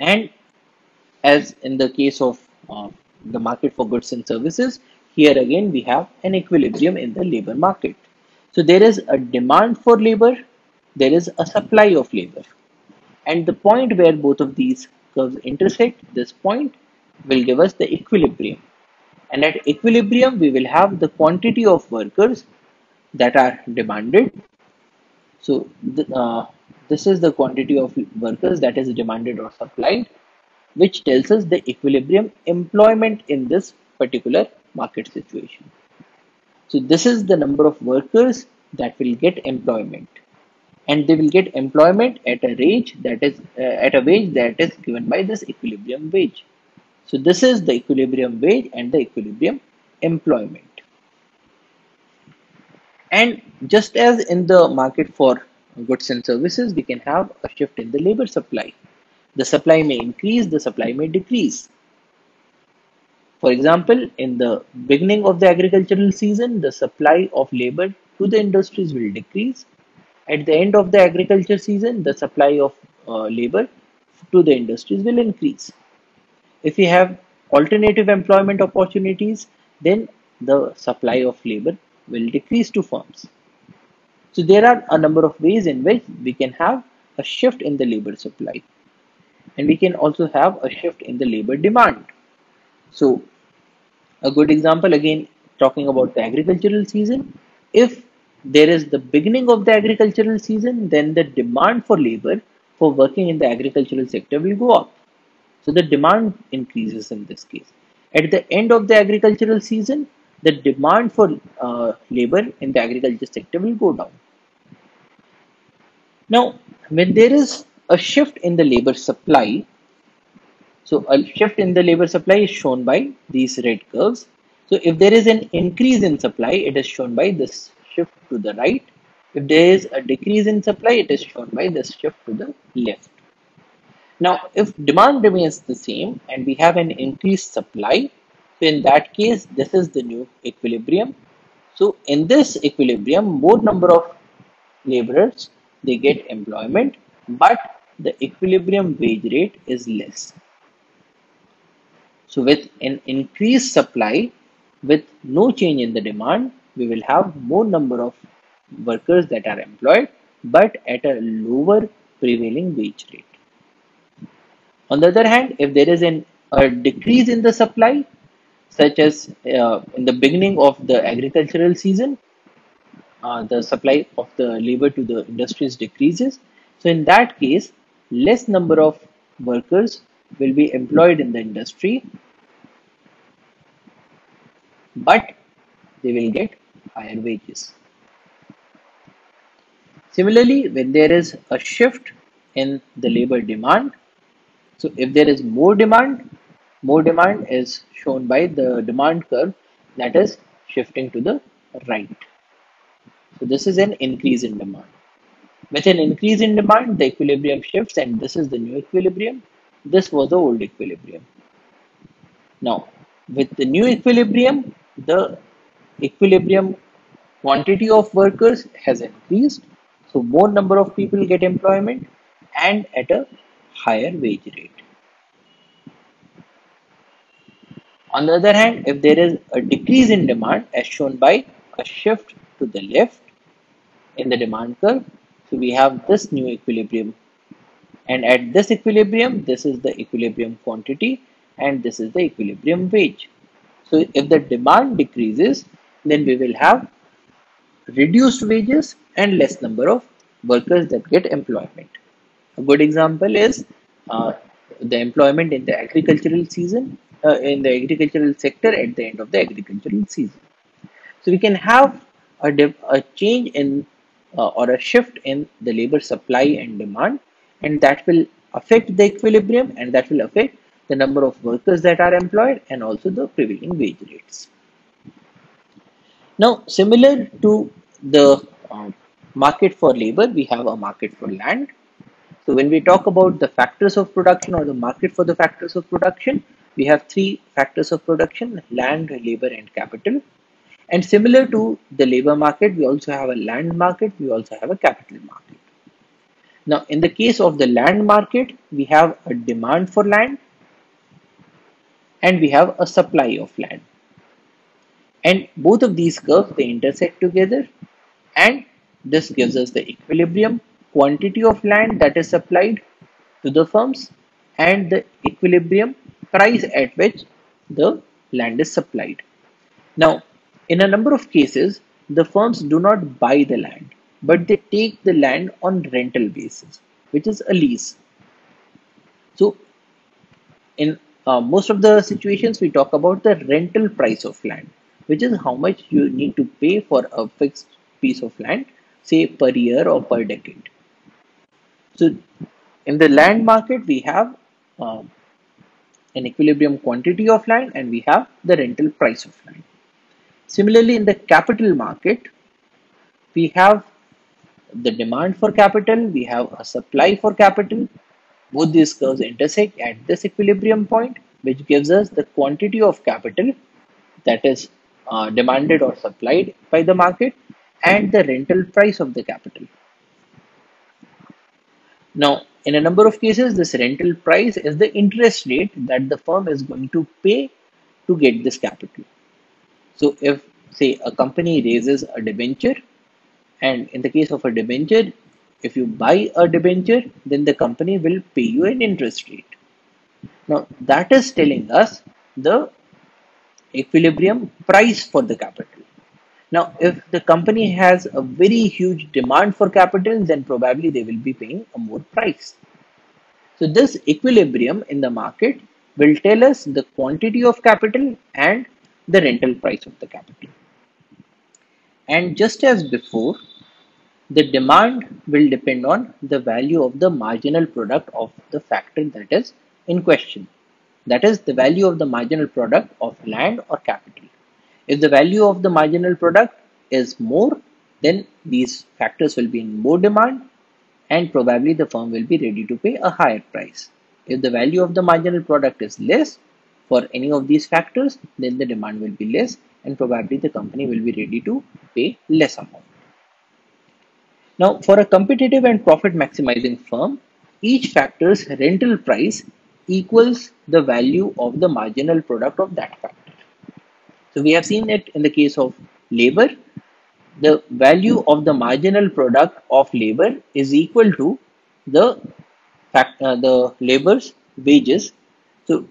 And as in the case of the market for goods and services, here again, we have an equilibrium in the labor market. So there is a demand for labor, there is a supply of labor. And the point where both of these curves intersect, this point will give us the equilibrium. And at equilibrium, we will have the quantity of workers that are demanded. So this is the quantity of workers that is demanded or supplied, which tells us the equilibrium employment in this particular market situation. So this is the number of workers that will get employment, and they will get employment at a wage that is given by this equilibrium wage. So this is the equilibrium wage and the equilibrium employment. And just as in the market for goods and services, we can have a shift in the labor supply. The supply may increase, the supply may decrease. For example, in the beginning of the agricultural season, the supply of labor to the industries will decrease. At the end of the agriculture season, the supply of labor to the industries will increase. If we have alternative employment opportunities, then the supply of labor will decrease to firms. So there are a number of ways in which we can have a shift in the labor supply, and we can also have a shift in the labor demand. So a good example, again, talking about the agricultural season, if there is the beginning of the agricultural season, then the demand for labor for working in the agricultural sector will go up. So the demand increases in this case. At the end of the agricultural season, the demand for labor in the agriculture sector will go down. Now, when there is a shift in the labor supply, so a shift in the labor supply is shown by these red curves. So if there is an increase in supply, it is shown by this shift to the right. If there is a decrease in supply, it is shown by this shift to the left. Now, if demand remains the same and we have an increased supply, so in that case, this is the new equilibrium. So in this equilibrium, more number of laborers, they get employment, but the equilibrium wage rate is less. So with an increased supply, with no change in the demand, we will have more number of workers that are employed, but at a lower prevailing wage rate. On the other hand, if there is a decrease in the supply, such as in the beginning of the agricultural season, the supply of the labor to the industries decreases. So in that case, less number of workers will be employed in the industry, but they will get higher wages. Similarly, when there is a shift in the labor demand, so if there is more demand is shown by the demand curve that is shifting to the right. So this is an increase in demand. With an increase in demand, the equilibrium shifts, and this is the new equilibrium. This was the old equilibrium. Now, with the new equilibrium, the equilibrium quantity of workers has increased. So more number of people get employment and at a higher wage rate. On the other hand, if there is a decrease in demand as shown by a shift to the left in the demand curve, so we have this new equilibrium, and at this equilibrium, this is the equilibrium quantity and this is the equilibrium wage. So if the demand decreases, then we will have reduced wages and less number of workers that get employment. A good example is the employment in the agricultural season, in the agricultural sector at the end of the agricultural season. So we can have a change in or a shift in the labor supply and demand, and that will affect the equilibrium, and that will affect the number of workers that are employed and also the prevailing wage rates. Now, similar to the market for labor, we have a market for land. So when we talk about the factors of production or the market for the factors of production, we have three factors of production: land, labor, and capital. And similar to the labor market, we also have a land market, we also have a capital market. Now, in the case of the land market, we have a demand for land and we have a supply of land. And both of these curves, they intersect together, and this gives us the equilibrium quantity of land that is supplied to the firms and the equilibrium price at which the land is supplied. Now, in a number of cases, the firms do not buy the land, but they take the land on rental basis, which is a lease. So in most of the situations, we talk about the rental price of land, which is how much you need to pay for a fixed piece of land, say per year or per decade. So in the land market, we have an equilibrium quantity of land and we have the rental price of land. Similarly, in the capital market, we have the demand for capital, we have a supply for capital. Both these curves intersect at this equilibrium point, which gives us the quantity of capital that is demanded or supplied by the market and the rental price of the capital. Now, in a number of cases, this rental price is the interest rate that the firm is going to pay to get this capital. So if, say, a company raises a debenture, and in the case of a debenture, if you buy a debenture, then the company will pay you an interest rate. Now, that is telling us the equilibrium price for the capital. Now, if the company has a very huge demand for capital, then probably they will be paying a more price. So this equilibrium in the market will tell us the quantity of capital and the rental price of the capital. And just as before, the demand will depend on the value of the marginal product of the factor that is in question. That is the value of the marginal product of land or capital. If the value of the marginal product is more, then these factors will be in more demand and probably the firm will be ready to pay a higher price. If the value of the marginal product is less for any of these factors, then the demand will be less and probably the company will be ready to pay less amount. Now, for a competitive and profit maximizing firm, each factor's rental price equals the value of the marginal product of that factor. So we have seen it in the case of labor, the value of the marginal product of labor is equal to the labor's wages. So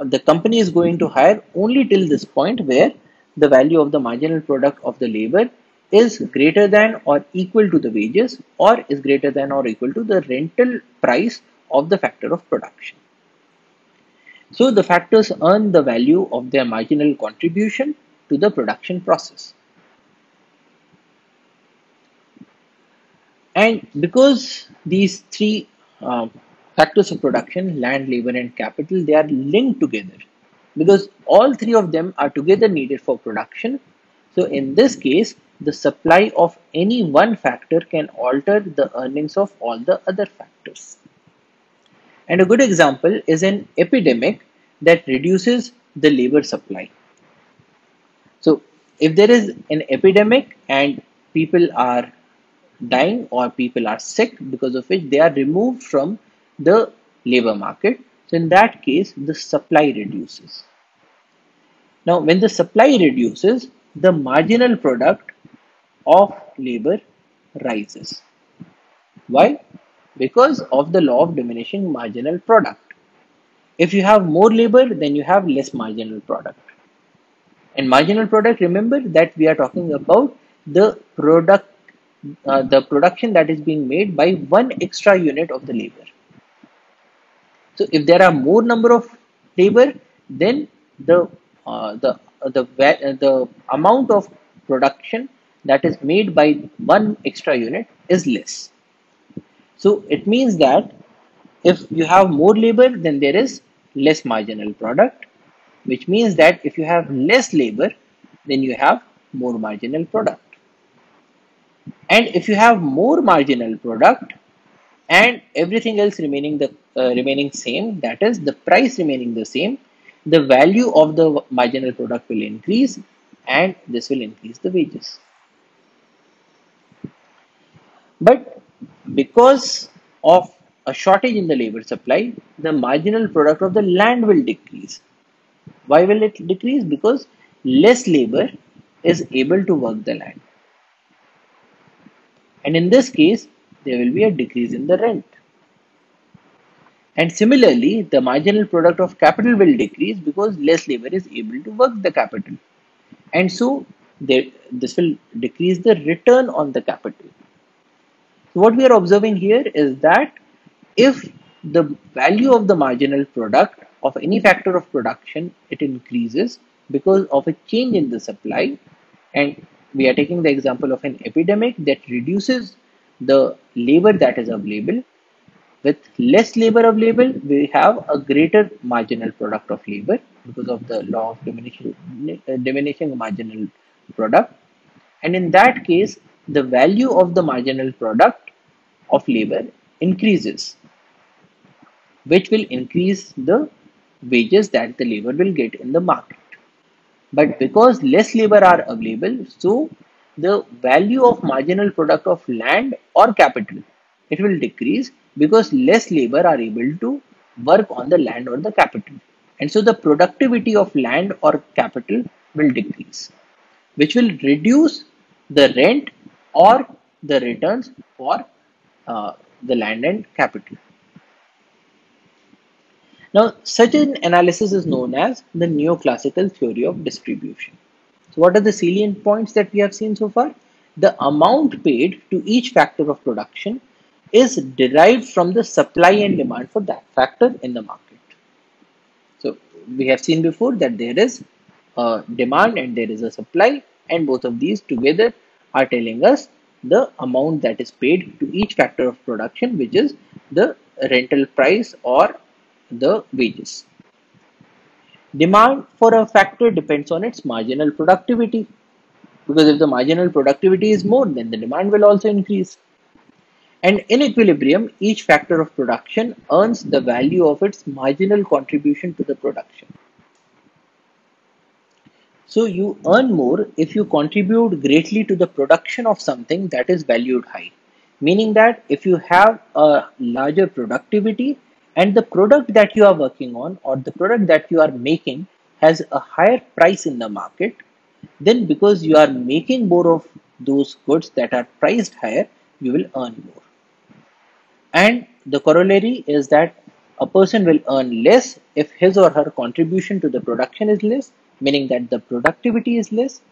the company is going to hire only till this point where the value of the marginal product of the labor is greater than or equal to the wages, or is greater than or equal to the rental price of the factor of production. So the factors earn the value of their marginal contribution to the production process. And because these three factors of production, land, labor, and capital, they are linked together because all three of them are together needed for production. So in this case, the supply of any one factor can alter the earnings of all the other factors. And a good example is an epidemic that reduces the labor supply. So if there is an epidemic and people are dying or people are sick, because of which they are removed from the labor market, so in that case the supply reduces. Now when the supply reduces, the marginal product of labor rises. Why? Because of the law of diminishing marginal product. If you have more labor, then you have less marginal product. And marginal product, remember that we are talking about the product, the production that is being made by one extra unit of the labor. So if there are more number of labor, then the amount of production that is made by one extra unit is less. So it means that if you have more labor, then there is less marginal product, which means that if you have less labor, then you have more marginal product. And if you have more marginal product and everything else remaining the same, that is the price remaining the same, the value of the marginal product will increase, and this will increase the wages. But because of a shortage in the labor supply, the marginal product of the land will decrease. Why will it decrease? Because less labor is able to work the land. And in this case, there will be a decrease in the rent. And similarly, the marginal product of capital will decrease because less labor is able to work the capital. And so this will decrease the return on the capital. So what we are observing here is that if the value of the marginal product of any factor of production, it increases because of a change in the supply, and we are taking the example of an epidemic that reduces the labor that is available. With less labor available, we have a greater marginal product of labor because of the law of diminishing marginal product. And in that case, the value of the marginal product of labor increases, which will increase the wages that the labor will get in the market. But because less labor are available, so the value of marginal product of land or capital, it will decrease because less labor are able to work on the land or the capital. And so the productivity of land or capital will decrease, which will reduce the rent or the returns for the land and capital. Now, such an analysis is known as the neoclassical theory of distribution. So what are the salient points that we have seen so far? The amount paid to each factor of production is derived from the supply and demand for that factor in the market. So we have seen before that there is a demand and there is a supply, and both of these together are telling us the amount that is paid to each factor of production, which is the rental price or the wages. Demand for a factor depends on its marginal productivity, because if the marginal productivity is more, then the demand will also increase. And in equilibrium, each factor of production earns the value of its marginal contribution to the production. So you earn more if you contribute greatly to the production of something that is valued high, meaning that if you have a larger productivity and the product that you are working on or the product that you are making has a higher price in the market, then because you are making more of those goods that are priced higher, you will earn more. And the corollary is that a person will earn less if his or her contribution to the production is less, meaning that the productivity is less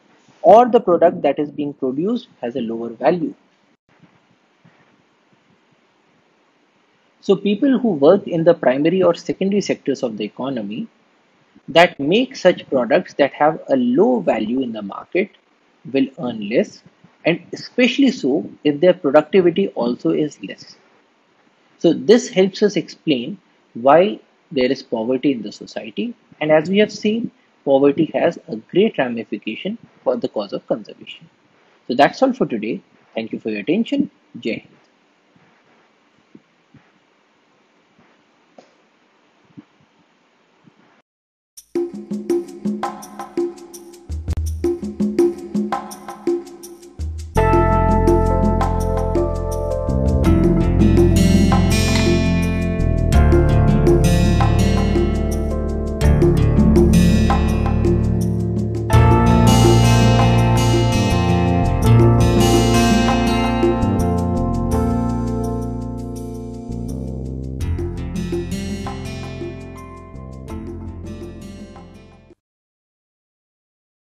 or the product that is being produced has a lower value. So people who work in the primary or secondary sectors of the economy that make such products that have a low value in the market will earn less, and especially so if their productivity also is less. So this helps us explain why there is poverty in the society, and as we have seen, poverty has a great ramification for the cause of conservation. So that's all for today. Thank you for your attention. Jai Hind.